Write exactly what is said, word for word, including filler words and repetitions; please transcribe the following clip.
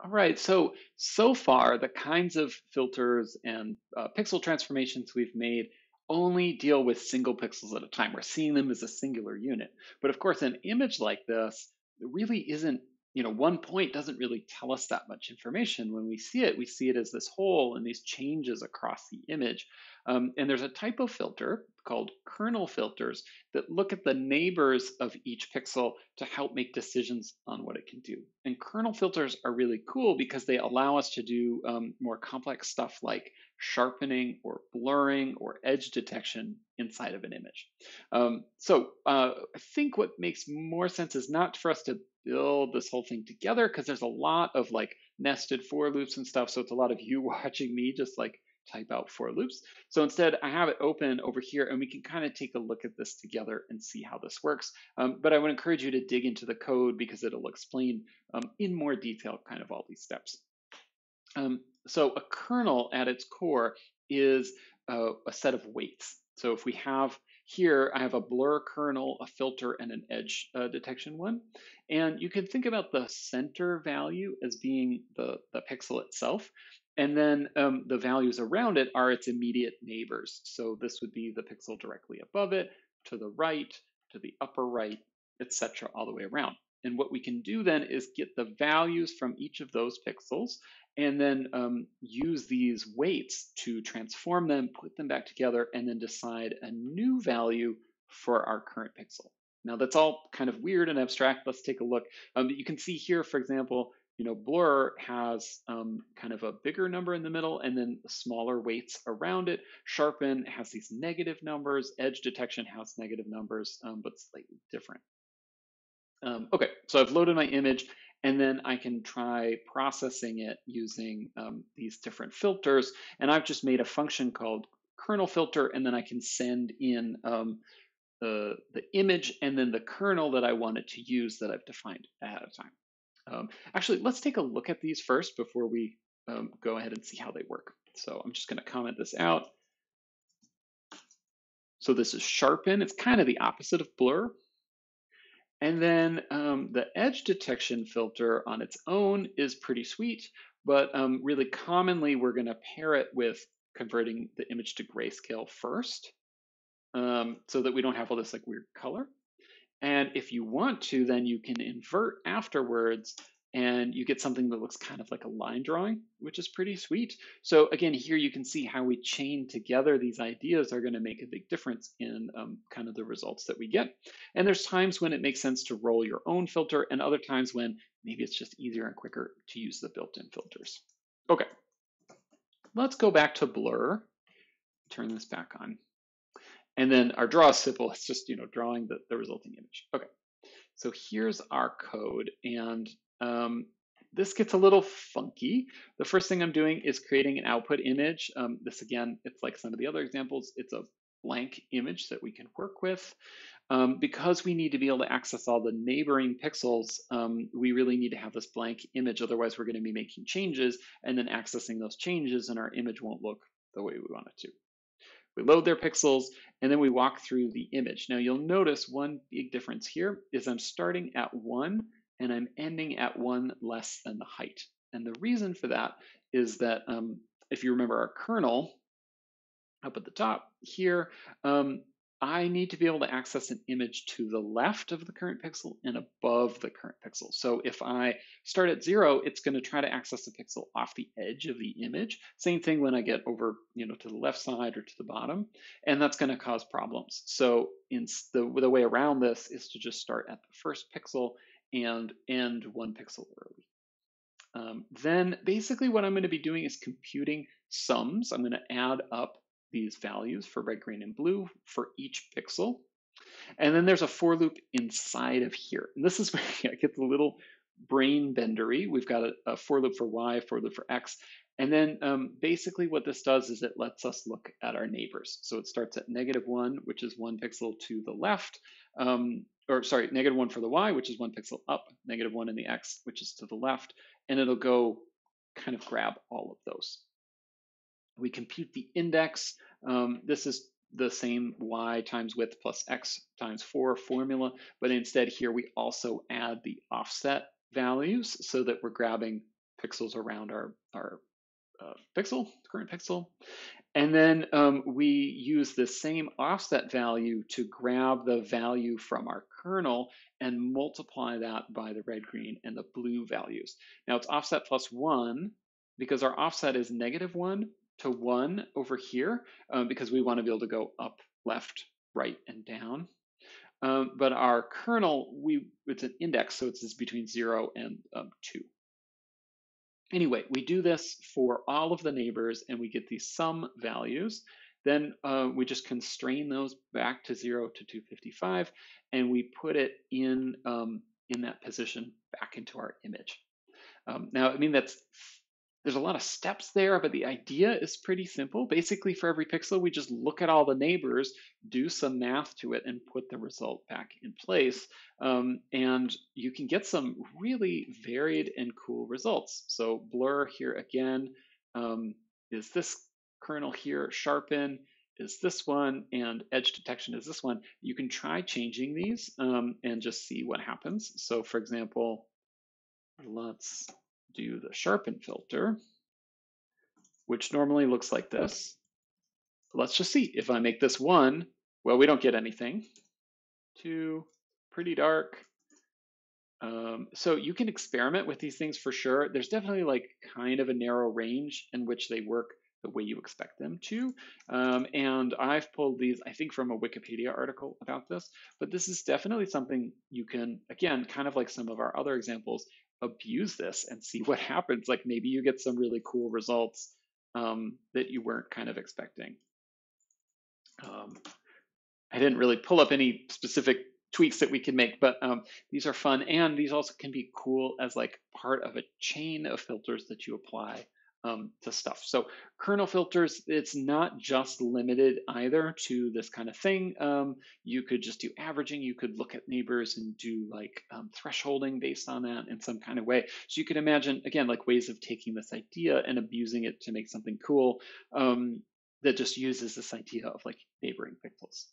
All right, so so far the kinds of filters and uh, pixel transformations we've made only deal with single pixels at a time. We're seeing them as a singular unit. But of course, an image like this really isn't, you know, one point doesn't really tell us that much information. When we see it, we see it as this whole and these changes across the image. Um, and there's a type of filter called kernel filters that look at the neighbors of each pixel to help make decisions on what it can do. And kernel filters are really cool because they allow us to do um, more complex stuff like sharpening or blurring or edge detection inside of an image. Um, so uh, I think what makes more sense is not for us to build this whole thing together, because there's a lot of like nested for loops and stuff. So it's a lot of you watching me just like type out for loops. So instead I have it open over here and we can kind of take a look at this together and see how this works. Um, but I would encourage you to dig into the code because it'll explain um, in more detail kind of all these steps. Um, so a kernel at its core is uh, a set of weights. So if we have here, I have a blur kernel, a filter, and an edge uh, detection one. And you can think about the center value as being the, the pixel itself. And then um, the values around it are its immediate neighbors. So this would be the pixel directly above it, to the right, to the upper right, et cetera, all the way around. And what we can do then is get the values from each of those pixels and then um, use these weights to transform them, put them back together, and then decide a new value for our current pixel. Now that's all kind of weird and abstract. Let's take a look. Um, but you can see here, for example, you know, blur has um, kind of a bigger number in the middle and then smaller weights around it. Sharpen has these negative numbers. Edge detection has negative numbers, um, but slightly different. Um, okay, so I've loaded my image and then I can try processing it using um, these different filters. And I've just made a function called kernel filter, and then I can send in um, the, the image and then the kernel that I wanted to use that I've defined ahead of time. Um, actually, let's take a look at these first before we um, go ahead and see how they work. So I'm just going to comment this out. So this is sharpen. It's kind of the opposite of blur. And then um, the edge detection filter on its own is pretty sweet, but um, really commonly we're going to pair it with converting the image to grayscale first, um, so that we don't have all this like weird color. And if you want to, then you can invert afterwards and you get something that looks kind of like a line drawing, which is pretty sweet. So again, here you can see how we chain together these ideas are going to make a big difference in um, kind of the results that we get. And there's times when it makes sense to roll your own filter and other times when maybe it's just easier and quicker to use the built-in filters. Okay, let's go back to blur, turn this back on. And then our draw is simple. It's just, you know, drawing the, the resulting image. Okay, so here's our code. And um, this gets a little funky. The first thing I'm doing is creating an output image. Um, this, again, it's like some of the other examples. It's a blank image that we can work with. Um, because we need to be able to access all the neighboring pixels, um, we really need to have this blank image. Otherwise, we're going to be making changes and then accessing those changes, and our image won't look the way we want it to. We load their pixels, and then we walk through the image. Now you'll notice one big difference here is I'm starting at one and I'm ending at one less than the height. And the reason for that is that um, if you remember our kernel up at the top here, um, I need to be able to access an image to the left of the current pixel and above the current pixel. So if I start at zero, it's going to try to access the pixel off the edge of the image. Same thing when I get over, you know, to the left side or to the bottom, and that's going to cause problems. So in the, the way around this is to just start at the first pixel and end one pixel early. Um, then basically what I'm going to be doing is computing sums. I'm going to add up these values for red, green, and blue for each pixel. And then there's a for loop inside of here. And this is where it gets a little brain bendery. We've got a, a for loop for Y, for loop for X. And then um, basically what this does is it lets us look at our neighbors. So it starts at negative one, which is one pixel to the left, um, or sorry, negative one for the Y, which is one pixel up, negative one in the X, which is to the left. And it'll go kind of grab all of those. We compute the index. Um, this is the same y times width plus x times four formula, but instead here we also add the offset values so that we're grabbing pixels around our, our uh, pixel, current pixel. And then um, we use the same offset value to grab the value from our kernel and multiply that by the red, green, and the blue values. Now it's offset plus one because our offset is negative one to one over here um, because we want to be able to go up, left, right, and down. Um, but our kernel, we it's an index, so it's between zero and um, two. Anyway, we do this for all of the neighbors and we get these sum values. Then uh, we just constrain those back to zero to two fifty-five and we put it in, um, in that position back into our image. Um, now, I mean, that's there's a lot of steps there, but the idea is pretty simple. Basically, for every pixel, we just look at all the neighbors, do some math to it, and put the result back in place. Um, and you can get some really varied and cool results. So blur here again, um, is this kernel here, sharpen is this one, and edge detection is this one. You can try changing these um, and just see what happens. So for example, let's do the sharpen filter, which normally looks like this. Let's just see if I make this one, well, we don't get anything. Two, pretty dark. Um, so you can experiment with these things for sure. There's definitely like kind of a narrow range in which they work the way you expect them to. Um, and I've pulled these, I think, from a Wikipedia article about this, but this is definitely something you can, again, kind of like some of our other examples, abuse this and see what happens. Like maybe you get some really cool results um, that you weren't kind of expecting. Um, I didn't really pull up any specific tweaks that we can make, but um, these are fun. And these also can be cool as like part of a chain of filters that you apply um, to stuff. So kernel filters, it's not just limited either to this kind of thing. Um, you could just do averaging. You could look at neighbors and do like um, thresholding based on that in some kind of way. So you could imagine, again, like ways of taking this idea and abusing it to make something cool um, that just uses this idea of like neighboring pixels.